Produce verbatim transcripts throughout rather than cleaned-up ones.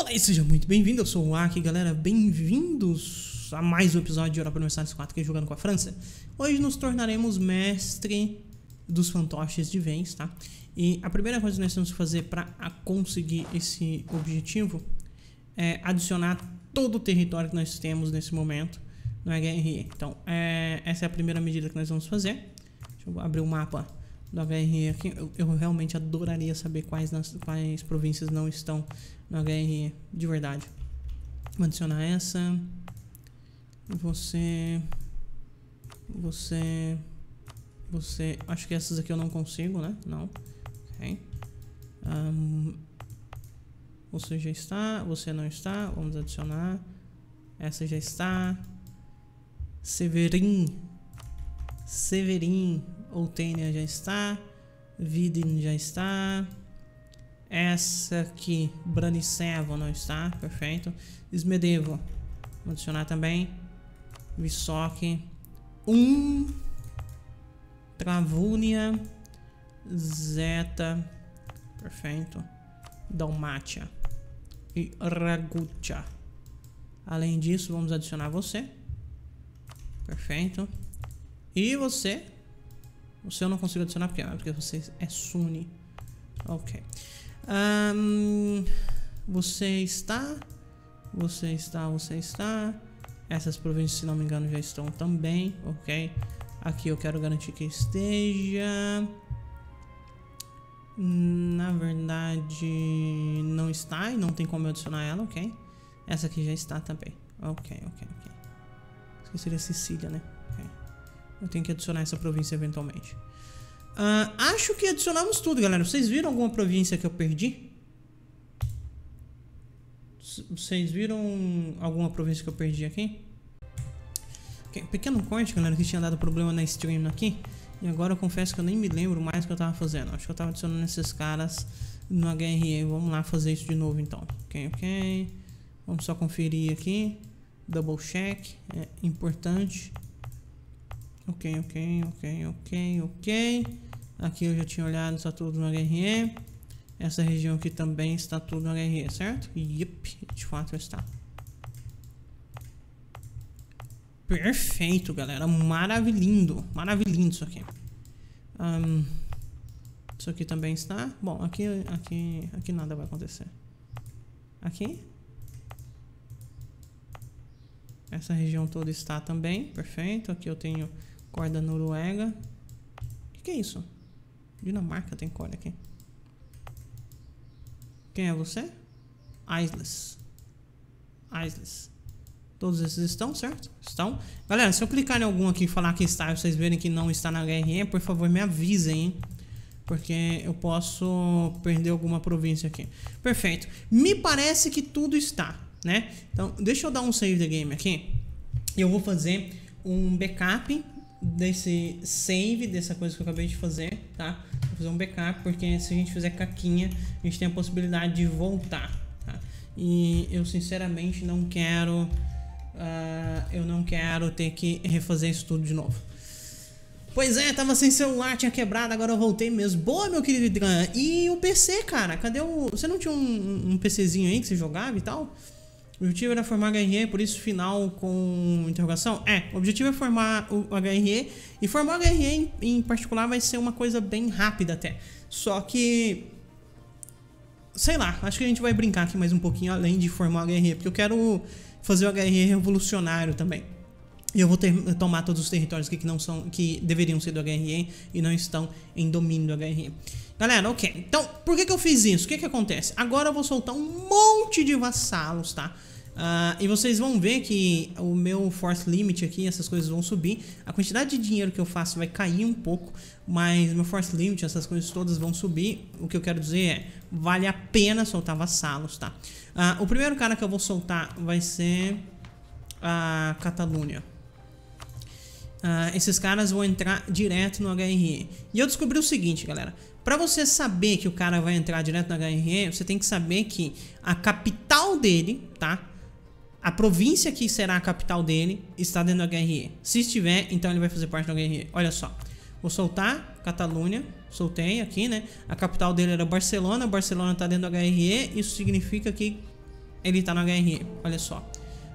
Olá e seja muito bem-vindo, eu sou o Aki, galera, bem-vindos a mais um episódio de Europa Universalis quatro, que é jogando com a França. Hoje nos tornaremos mestre dos fantoches de Venn, tá? E a primeira coisa que nós temos que fazer para conseguir esse objetivo é adicionar todo o território que nós temos nesse momento no H R E. Então, é, essa é a primeira medida que nós vamos fazer. Deixa eu abrir o mapa do H R E aqui. Eu, eu realmente adoraria saber quais, nas, quais províncias não estão no H R E, de verdade. Vou adicionar essa. Você... Você... Você... Acho que essas aqui eu não consigo, né? Não. Ok. Um, você já está, você não está. Vamos adicionar. Essa já está. Severin. Severin. Oltenia já está. Vidin já está. Essa aqui, Branicevo, não está. Perfeito. Smedevo. Vou adicionar também. Visok. Um. Travunia. Zeta. Perfeito. Dalmácia. E Ragutia. Além disso, vamos adicionar você. Perfeito. E você? Você eu não consigo adicionar porque, porque você é Suni. Ok. Um, você está. Você está, você está. Essas províncias, se não me engano, já estão também. Ok. Aqui eu quero garantir que esteja. Na verdade, não está e não tem como eu adicionar ela. Ok. Essa aqui já está também. Ok, ok, ok. Esqueci da Sicília, né? Ok. Eu tenho que adicionar essa província eventualmente. Uh, acho que adicionamos tudo, galera. Vocês viram alguma província que eu perdi? C vocês viram alguma província que eu perdi aqui? Okay. Pequeno corte, galera, que tinha dado problema na stream aqui. E agora eu confesso que eu nem me lembro mais o que eu tava fazendo. Acho que eu tava adicionando esses caras no H R E. Vamos lá fazer isso de novo, então. Ok, ok. Vamos só conferir aqui. Double check. É importante. Ok, ok, ok, ok, ok. Aqui eu já tinha olhado, está tudo no H R E. Essa região aqui também está tudo no H R E, certo? Yep, de fato está. Perfeito, galera. Maravilhindo. Maravilhindo isso aqui. Um, isso aqui também está. Bom, aqui, aqui, aqui nada vai acontecer. Aqui. Essa região toda está também. Perfeito. Aqui eu tenho corda Noruega. O que, que é isso? Dinamarca tem corda aqui. Quem é você? Isles. Isles. Todos esses estão, certo? Estão. Galera, se eu clicar em algum aqui e falar que está e vocês verem que não está na H R E, por favor me avisem, hein? Porque eu posso perder alguma província aqui. Perfeito. Me parece que tudo está, né? Então, deixa eu dar um save the game aqui. Eu vou fazer um backup desse save, dessa coisa que eu acabei de fazer, tá? Vou fazer um backup, porque se a gente fizer caquinha, a gente tem a possibilidade de voltar, tá? E eu sinceramente não quero uh, eu não quero ter que refazer isso tudo de novo. Pois é, tava sem celular, tinha quebrado, agora eu voltei mesmo. Boa, meu querido Idran. E o P C, cara, cadê o... Você não tinha um, um PCzinho aí que você jogava e tal? O objetivo era formar H R E, por isso final com interrogação? É, o objetivo é formar o H R E. E formar o H R E em, em particular vai ser uma coisa bem rápida até. Só que... Sei lá, acho que a gente vai brincar aqui mais um pouquinho além de formar o H R E. Porque eu quero fazer o H R E revolucionário também. E eu vou ter, tomar todos os territórios aqui que, não são, que deveriam ser do H R E e não estão em domínio do H R E. Galera, ok. Então, por que que eu fiz isso? O que que acontece? Agora eu vou soltar um monte de vassalos, tá? Uh, e vocês vão ver que o meu Force Limit aqui, essas coisas vão subir. A quantidade de dinheiro que eu faço vai cair um pouco, mas meu Force Limit, essas coisas todas vão subir. O que eu quero dizer é, vale a pena soltar vassalos, tá? Uh, o primeiro cara que eu vou soltar vai ser a Catalunha. Uh, esses caras vão entrar direto no H R E. E eu descobri o seguinte, galera. Pra você saber que o cara vai entrar direto no H R E, você tem que saber que a capital dele, tá? A província que será a capital dele está dentro do H R E. Se estiver, então ele vai fazer parte do H R E. Olha só. Vou soltar Catalunha. Soltei aqui, né? A capital dele era Barcelona. Barcelona tá dentro do H R E. Isso significa que Ele tá no H R E, olha só.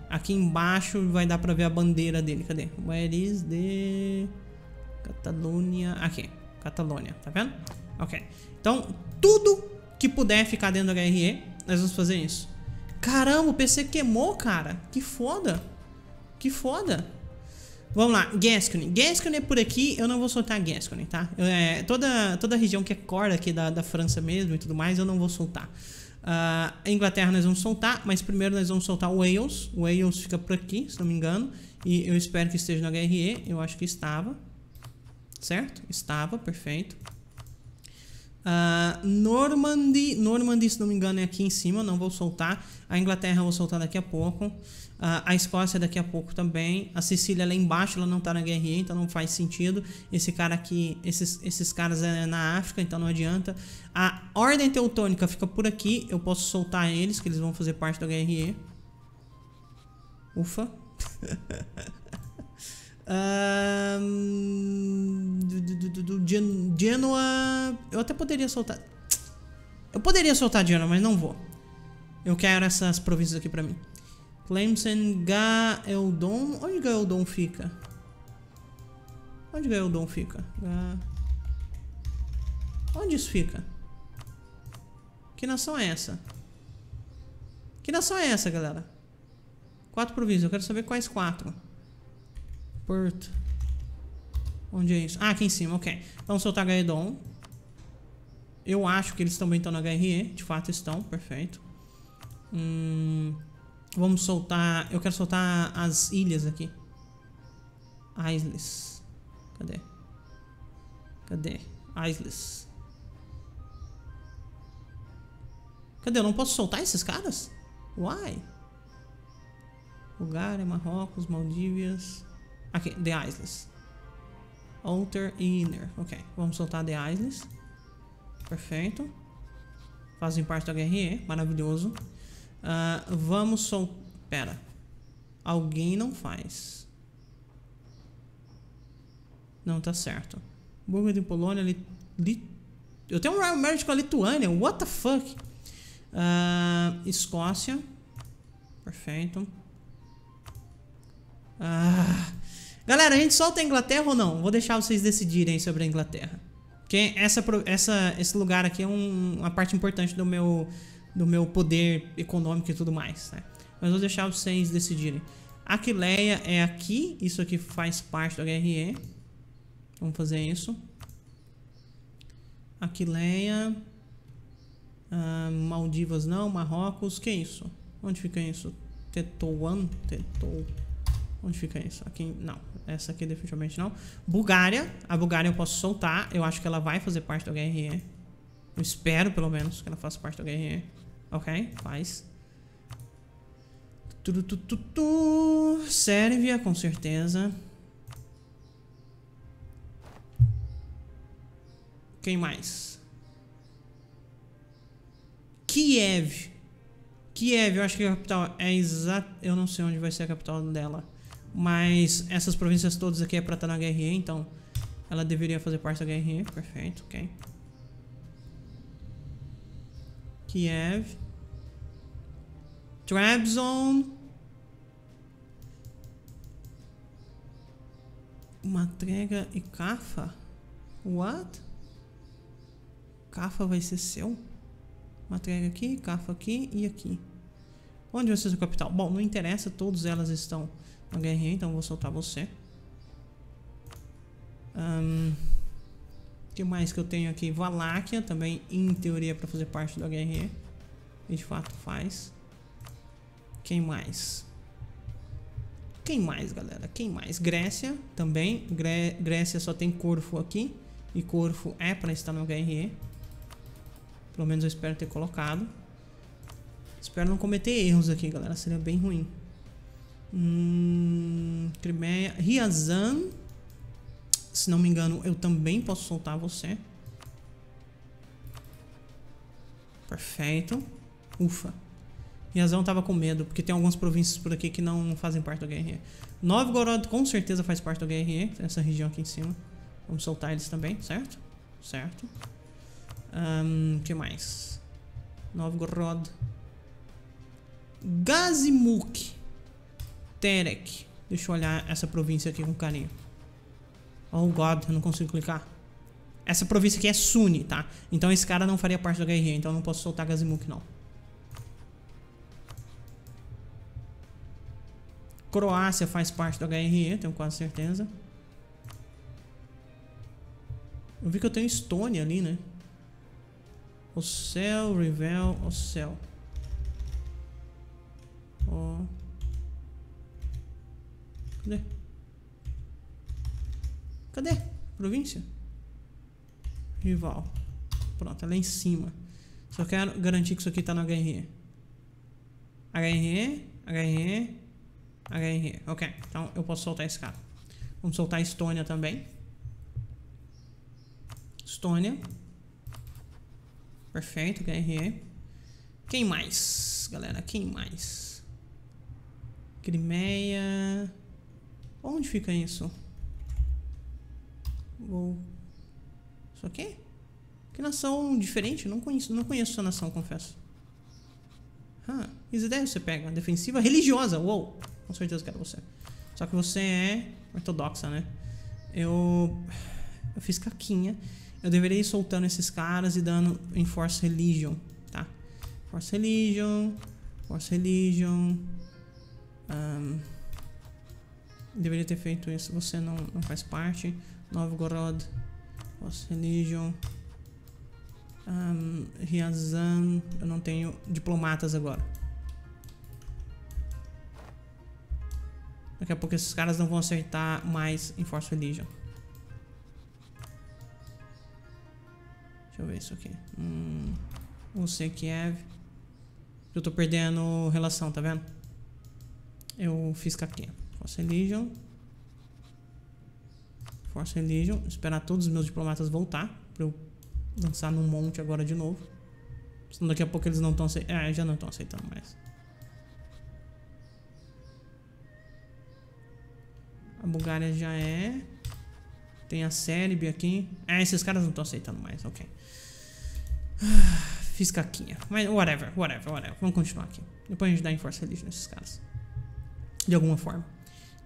Aqui embaixo vai dar pra ver a bandeira dele. Cadê? Where is the... Catalunha... Aqui, Catalunha, tá vendo? Ok. Então, tudo que puder ficar dentro do H R E, nós vamos fazer isso. Caramba, o P C queimou, cara. Que foda. Que foda. Vamos lá, Gascony. Gascony é por aqui, eu não vou soltar Gascony, tá? É, toda, toda a região que é corda aqui da, da França mesmo e tudo mais, eu não vou soltar. Uh, a Inglaterra nós vamos soltar, mas primeiro nós vamos soltar o Wales. O Wales fica por aqui, se não me engano. E eu espero que esteja no H R E, eu acho que estava. Certo? Estava, perfeito. Uh, Normandy, Normandy, se não me engano, é aqui em cima, não vou soltar. A Inglaterra eu vou soltar daqui a pouco. uh, A Escócia daqui a pouco também. A Sicília lá embaixo, ela não tá na H R E, então não faz sentido. Esse cara aqui, esses, esses caras é na África, então não adianta. A Ordem Teutônica fica por aqui, eu posso soltar eles, que eles vão fazer parte da H R E. Ufa. Um, do, do, do, do, Gen, Genoa. Eu até poderia soltar. Eu poderia soltar Genoa, mas não vou. Eu quero essas províncias aqui pra mim. Tlemcen, Gaeldon. Onde Gaeldon fica? Onde Gaeldon fica? Ga... Onde isso fica? Que nação é essa? Que nação é essa, galera? Quatro províncias, eu quero saber quais quatro. Porto. Onde é isso? Ah, aqui em cima, ok. Então soltar Gaedon. Eu acho que eles também estão na H R E. De fato estão, perfeito. Hum, vamos soltar. Eu quero soltar as ilhas aqui. Isles. Cadê? Cadê? Isles. Cadê? Eu não posso soltar esses caras? Why? Bulgária, Marrocos, Maldívias. Aqui, The Isles. Outer e Inner. Ok, vamos soltar The Isles. Perfeito. Fazem parte da H R E, maravilhoso. uh, Vamos soltar... Pera. Alguém não faz. Não tá certo. Bulgária e Polônia li... Li... Eu tenho um rival marriage com a Lituânia. What the fuck. uh, Escócia. Perfeito. Ah... Galera, a gente solta a Inglaterra ou não? Vou deixar vocês decidirem sobre a Inglaterra. Porque essa, essa, esse lugar aqui é um, uma parte importante do meu, do meu poder econômico e tudo mais, né? Mas vou deixar vocês decidirem. Aquileia é aqui. Isso aqui faz parte do H R E. Vamos fazer isso. Aquileia. ah, Maldivas não, Marrocos. Que isso? Onde fica isso? Tetouan? Tetou... Onde fica isso? Aqui, não. Essa aqui definitivamente não. Bulgária. A Bulgária eu posso soltar. Eu acho que ela vai fazer parte do H R E. Eu espero, pelo menos, que ela faça parte do H R E. Ok, faz. Tu, tu, tu, tu. Sérvia, com certeza. Quem mais? Kiev. Kiev, eu acho que a capital é exata. Eu não sei onde vai ser a capital dela. Mas essas províncias todas aqui é pra estar na H R E, então ela deveria fazer parte da H R E, perfeito, ok. Kiev. Trabzon. Matrega e Cafa? What? Cafa vai ser seu? Matrega aqui, Cafa aqui e aqui. Onde vai ser sua capital? Bom, não interessa, todas elas estão... H R E, então vou soltar você. Um, que mais que eu tenho aqui? Valáquia também, em teoria, para fazer parte do H R E. E de fato faz. Quem mais? Quem mais, galera? Quem mais? Grécia também. Gré Grécia só tem Corfo aqui. E Corfo é para estar no H R E. Pelo menos eu espero ter colocado. Espero não cometer erros aqui, galera. Seria bem ruim. Hum, Crimeia. Riazan. Se não me engano, eu também posso soltar você. Perfeito. Ufa. Riazan tava com medo, porque tem algumas províncias por aqui que não fazem parte do H R E. Novgorod com certeza faz parte do H R E. Essa região aqui em cima. Vamos soltar eles também, certo? Certo. O hum, que mais? Novgorod. Gazimuk Terek. Deixa eu olhar essa província aqui com carinho. Oh god, eu não consigo clicar. Essa província aqui é Suni, tá? Então esse cara não faria parte do H R E. Então eu não posso soltar Gazimuk, não. Croácia faz parte do H R E, tenho quase certeza. Eu vi que eu tenho Estônia ali, né? O céu, Rivel, o céu. Ó. Oh. Cadê? Cadê? Província? Rival. Pronto, é lá em cima. Só quero garantir que isso aqui tá no H R E. H R E, H R E, H R E. Ok, então eu posso soltar esse cara. Vamos soltar a Estônia também. Estônia. Perfeito, G R E. Quem mais, galera? Quem mais? Crimeia. Onde fica isso? Vou... Isso aqui? Que nação diferente? Não conheço, não conheço essa nação, confesso. Ah, isso daí você pega. Defensiva religiosa. Uou! Com certeza quero você. Só que você é ortodoxa, né? Eu... Eu fiz caquinha. Eu deveria ir soltando esses caras e dando em Force Religion, tá? Force Religion, Force Religion. Um, deveria ter feito isso. Você não, não faz parte. Novgorod, Force Religion. Um, Riazan. Eu não tenho diplomatas agora. Daqui a pouco esses caras não vão acertar mais em Force Religion. Deixa eu ver isso aqui. Hum, você, Kiev. Eu tô perdendo relação, tá vendo? Eu fiz capinha. Force Religion. Force Religion. Esperar todos os meus diplomatas voltar. Pra eu lançar num monte agora de novo. Senão daqui a pouco eles não estão aceitando. Ah, já não estão aceitando mais. A Bulgária já é. Tem a Sérvia aqui. Ah, esses caras não estão aceitando mais, ok. Ah, fiz caquinha. Mas whatever, whatever, whatever. Vamos continuar aqui. Depois a gente dá em Força Religion nesses caras. De alguma forma.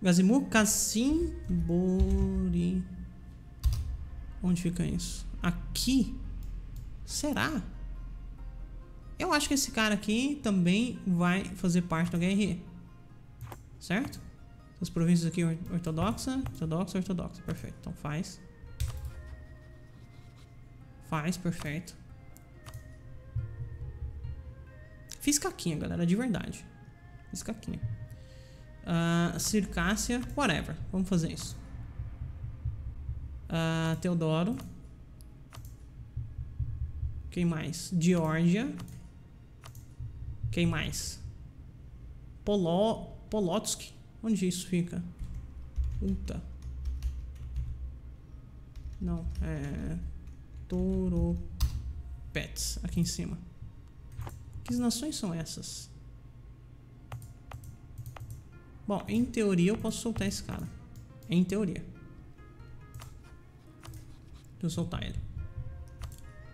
Gazimuk, Kassim, Bori. Onde fica isso? Aqui? Será? Eu acho que esse cara aqui também vai fazer parte do H R E. Certo? As províncias aqui, ortodoxa, ortodoxa, ortodoxa, perfeito, então faz. Faz, perfeito. Fiz caquinha, galera, de verdade. Fiz caquinha. uh, Circássia, whatever, vamos fazer isso. uh, Teodoro. Quem mais? Geórgia. Quem mais? Polo... Polotsky. Onde isso fica? Puta. Não, é... Toropets. Aqui em cima. Que nações são essas? Bom, em teoria eu posso soltar esse cara. Em teoria. Deixa eu soltar ele.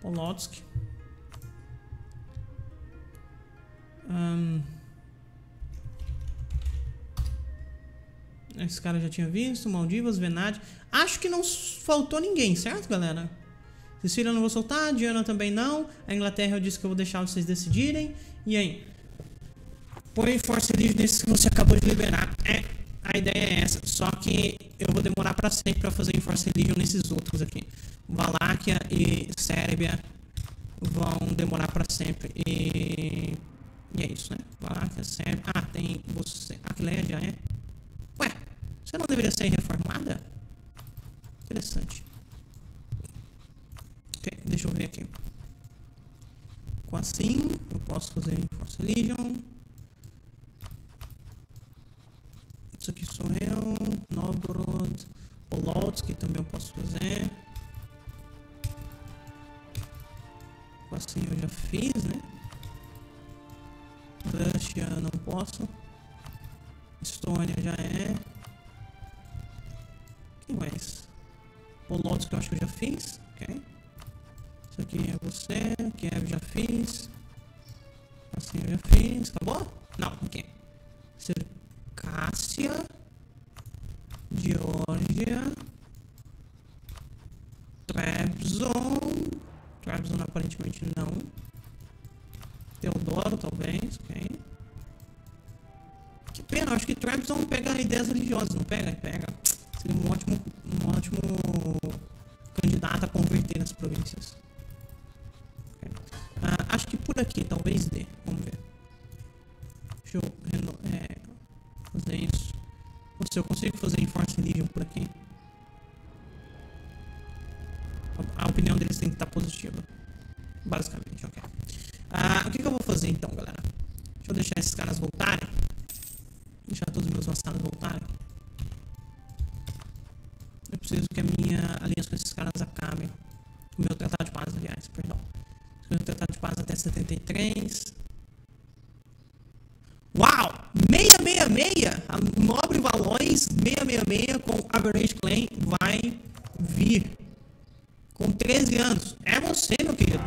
Polotsky. Ahn... Um... Esse cara já tinha visto, Maldívias, Venade. Acho que não faltou ninguém, certo, galera? Sicília eu não vou soltar, Diana também não. A Inglaterra eu disse que eu vou deixar vocês decidirem. E aí? Põe Force Religion nesses que você acabou de liberar. É, a ideia é essa. Só que eu vou demorar pra sempre pra fazer Force Religion nesses outros aqui. Valáquia e Sérbia vão demorar pra sempre. E, e é isso, né? Valáquia, Sérbia. Ah, tem você. Aquileia já é. Ué, você não deveria ser reformada? Interessante. Ok, deixa eu ver aqui. Com assim, eu posso fazer Force Religion. Isso aqui sou eu. Novgorod. Polotsky que também eu posso fazer. Com assim eu já fiz, né? Rússia não posso. Estônia já é. Quem mais? Polotos que eu acho que eu já fiz. Ok. Isso aqui é você. Kiev já fiz. Assim eu já fiz. Acabou? Não, Trabzon aparentemente não. Teodoro talvez, ok. Que pena, acho que Trabzon pega ideias religiosas, não pega? Pega. Seria um ótimo, um ótimo candidato a converter nas províncias. Okay. Ah, acho que por aqui, talvez dê. Vamos ver. Deixa eu é, fazer isso. Ou se eu consigo fazer Enforce Religion por aqui. A opinião deles tem que estar positiva. Basicamente, ok. Ah, o que, que eu vou fazer então, galera? Deixa eu deixar esses caras voltarem. Deixar todos os meus vassalos voltarem. Eu preciso que a minha aliança com esses caras acabe. O meu tratado de paz, aliás, perdão. O meu tratado de paz até setenta e três. Uau! seiscentos e sessenta e seis! A nobre Valões seiscentos e sessenta e seis com Average Claim vai vir. Com treze anos. É você, meu querido.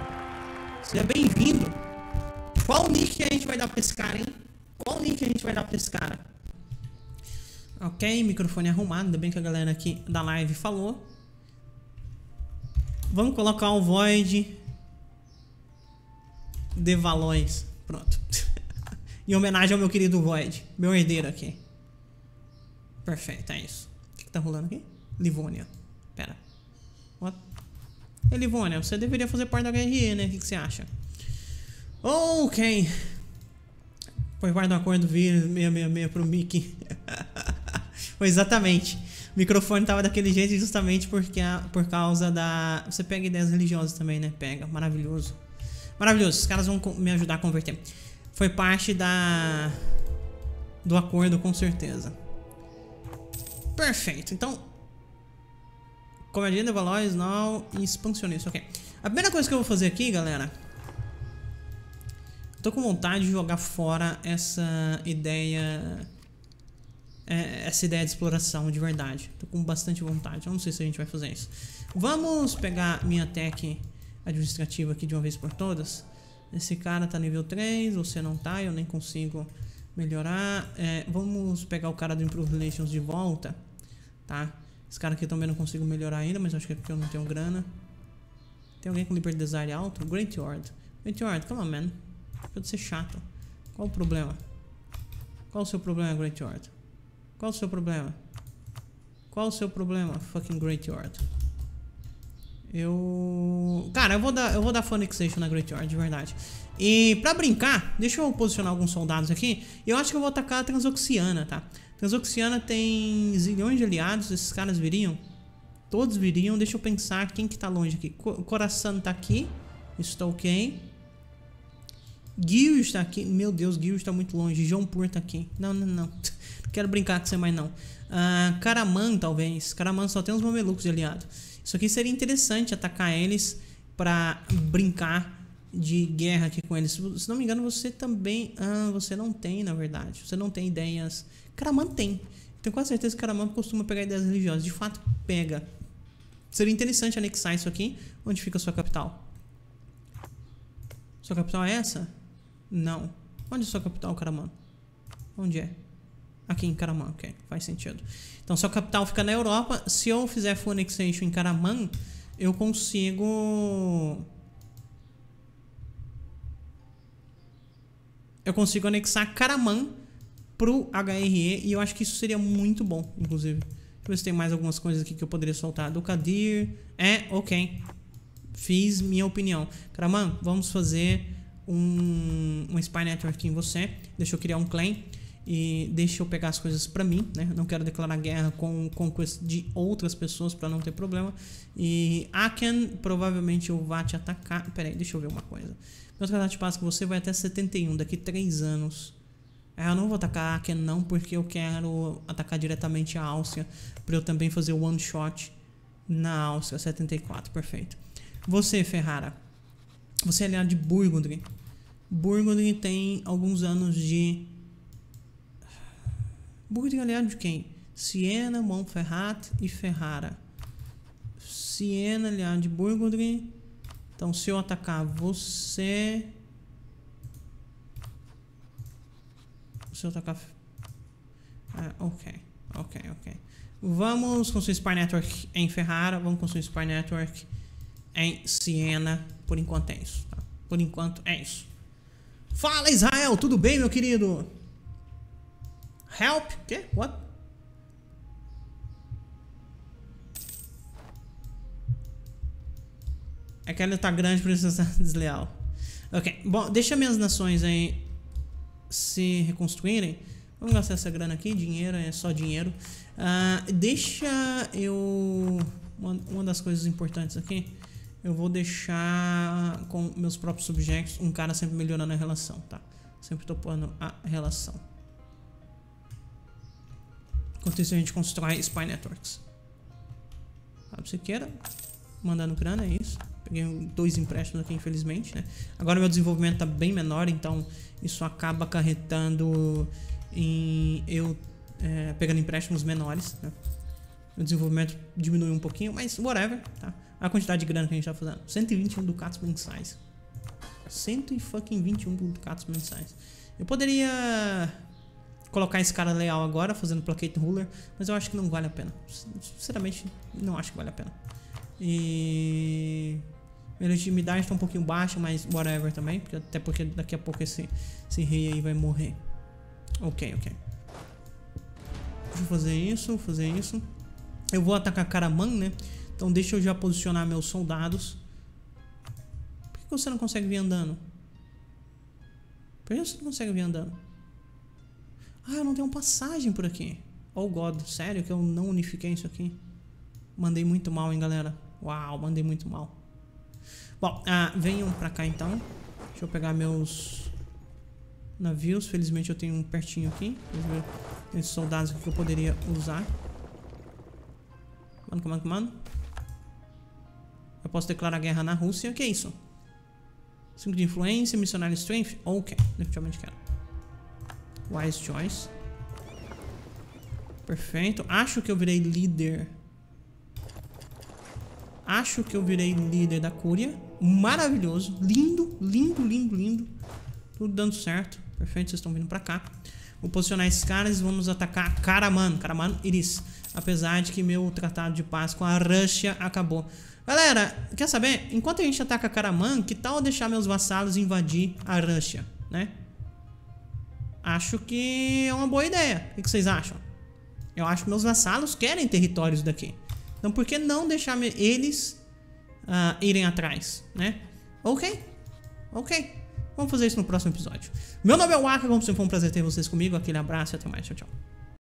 Seja bem-vindo. Qual nick que a gente vai dar pra esse cara, hein? Qual nick que a gente vai dar pra esse cara? Ok, microfone arrumado. Ainda bem que a galera aqui da live falou. Vamos colocar o Void de Valões. Pronto. Em homenagem ao meu querido Void. Meu herdeiro aqui. Perfeito, é isso. O que, que tá rolando aqui? Livônia. Pera. What? Ei, Livônia, você deveria fazer parte da H R E, né? O que, que você acha? Ok. Foi parte do acordo vir seiscentos e sessenta e seis pro Mickey. Exatamente. O microfone tava daquele jeito justamente porque a, por causa da... Você pega ideias religiosas também, né? Pega. Maravilhoso. Maravilhoso. Os caras vão me ajudar a converter. Foi parte da... do acordo, com certeza. Perfeito. Então... Comédia de Valores, não, e expansionista, ok. A primeira coisa que eu vou fazer aqui, galera, tô com vontade de jogar fora essa ideia, é, essa ideia de exploração de verdade. Tô com bastante vontade, eu não sei se a gente vai fazer isso. Vamos pegar minha tech administrativa aqui de uma vez por todas. Esse cara tá nível três, você não tá, eu nem consigo melhorar. É, vamos pegar o cara do Improve Relations de volta, tá? Esse cara aqui também não consigo melhorar ainda, mas acho que é porque eu não tenho grana. Tem alguém com Liberty Desire alto? Great Yard. Great Yard, come on, man. Pode ser chato. Qual o problema? Qual o seu problema, Great Yard? Qual o seu problema? Qual o seu problema, fucking Great Yard? Eu... Cara, eu vou dar, eu vou dar Phonixation na Great Yard, de verdade. E pra brincar, deixa eu posicionar alguns soldados aqui. E eu acho que eu vou atacar a Transoxiana, tá? Transoxiana tem zilhões de aliados. Esses caras viriam? Todos viriam. Deixa eu pensar quem que tá longe aqui. Coração tá aqui. Isso tá ok. Gil está aqui. Meu Deus, Gil está muito longe. Jompur tá aqui. Não, não, não. Não quero brincar com você mais, não. Ah, Karaman, talvez. Karaman só tem uns mamelucos de aliado. Isso aqui seria interessante atacar eles pra brincar de guerra aqui com eles. Se não me engano, você também... Ah, você não tem, na verdade. Você não tem ideias... Karaman tem. Tenho quase certeza que Karaman costuma pegar ideias religiosas. De fato, pega. Seria interessante anexar isso aqui. Onde fica a sua capital? Sua capital é essa? Não. Onde é sua capital, Karaman? Onde é? Aqui em Karaman, ok. Faz sentido. Então, sua capital fica na Europa. Se eu fizer full annexation em Karaman, eu consigo... Eu consigo anexar Karaman pro H R E e eu acho que isso seria muito bom, inclusive. Deixa eu ver se tem mais algumas coisas aqui que eu poderia soltar. Do Kadir. É, ok. Fiz minha opinião. Karaman, vamos fazer um, um Spy Network aqui em você. Deixa eu criar um claim e deixa eu pegar as coisas pra mim, né? Não quero declarar guerra com conquest de outras pessoas pra não ter problema. E Aken, provavelmente eu vá te atacar. Pera aí, deixa eu ver uma coisa. Meu tratado de paz com você vai até setenta e um, daqui três anos. Eu não vou atacar a Aken não, porque eu quero atacar diretamente a Áustria, pra eu também fazer one shot na Áustria, setenta e quatro, perfeito. Você, Ferrara, você é aliado de Burgundy. Burgundy tem alguns anos de... Burgundy é aliado de quem? Siena, Montferrat e Ferrara. Siena, aliado de Burgundy. Então, se eu atacar você... Se eu atacar... Ah, ok, ok, ok. Vamos construir Spy Network em Ferrara. Vamos construir Spy Network em Siena. Por enquanto é isso, tá? Por enquanto é isso. Fala, Israel, tudo bem, meu querido? Help? Quê? What? É que ela tá grande por isso desleal. Ok, bom, deixa minhas nações aí se reconstruírem. Vamos gastar essa grana aqui, dinheiro, é só dinheiro. Uh, deixa eu... Uma, uma das coisas importantes aqui, eu vou deixar com meus próprios subjectos um cara sempre melhorando a relação, tá? Sempre topando a relação. Enquanto isso a gente constrói Spy Networks. Sabe se queira, mandando grana, é isso. Peguei dois empréstimos aqui, infelizmente, né? Agora meu desenvolvimento tá bem menor, então isso acaba acarretando em eu é, pegando empréstimos menores, né? Meu desenvolvimento diminuiu um pouquinho, mas whatever, tá? A quantidade de grana que a gente tá fazendo. cento e vinte e um ducatos mensais. cento e vinte e um ducatos mensais. Eu poderia colocar esse cara leal agora, fazendo placate ruler, mas eu acho que não vale a pena. Sinceramente, não acho que vale a pena. E... minha legitimidade tá um pouquinho baixa, mas whatever também. Porque, até porque daqui a pouco esse, esse rei aí vai morrer. Ok, ok. Deixa eu fazer isso, fazer isso. Eu vou atacar Karaman, né? Então deixa eu já posicionar meus soldados. Por que você não consegue vir andando? Por que você não consegue vir andando? Ah, eu não tenho passagem por aqui. Oh God, sério que eu não unifiquei isso aqui? Mandei muito mal, hein, galera? Uau, mandei muito mal. Bom, ah, venham pra cá então. Deixa eu pegar meus navios. Felizmente eu tenho um pertinho aqui. Esses soldados aqui que eu poderia usar. Mano, comando, comando. Eu posso declarar guerra na Rússia. Que é isso? cinco de influência, missionário strength. Ok, definitivamente quero. Wise choice. Perfeito. Acho que eu virei líder. Acho que eu virei líder da Cúria. Maravilhoso. Lindo, lindo, lindo, lindo. Tudo dando certo. Perfeito, vocês estão vindo pra cá. Vou posicionar esses caras e vamos atacar Karaman. Karaman, Iris. Apesar de que meu tratado de paz com a Rússia acabou. Galera, quer saber? Enquanto a gente ataca Karaman, que tal eu deixar meus vassalos invadir a Rússia, né? Acho que é uma boa ideia. O que vocês acham? Eu acho que meus vassalos querem territórios daqui. Então por que não deixar eles uh, irem atrás, né? Ok, ok. Vamos fazer isso no próximo episódio. Meu nome é Waka, como sempre foi um prazer ter vocês comigo. Aquele abraço e até mais. Tchau, tchau.